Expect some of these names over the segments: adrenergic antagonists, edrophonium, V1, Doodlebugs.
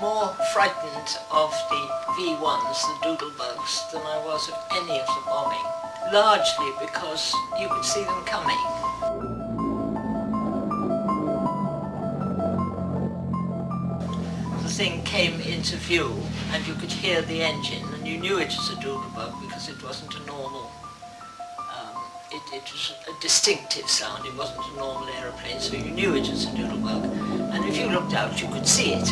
more frightened of the V1s, the Doodlebugs, than I was of any of the bombing, largely because you could see them coming. The thing came into view and you could hear the engine and you knew it was a Doodlebug because it wasn't a normal, it was a distinctive sound, it wasn't a normal aeroplane, so you knew it was a Doodlebug. And if you looked out, you could see it.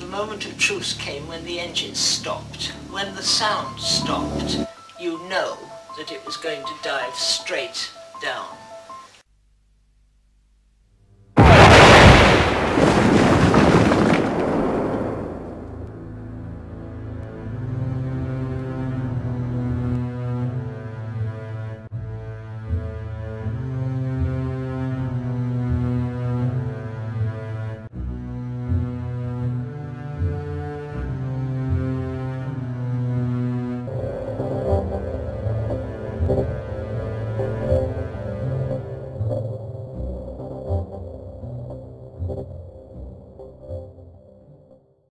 The moment of truth came when the engine stopped. When the sound stopped, you know that it was going to dive straight down.